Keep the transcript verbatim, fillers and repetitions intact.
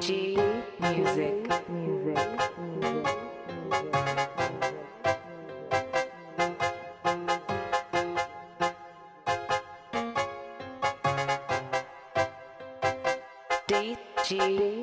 Gee music, music, music, music. D G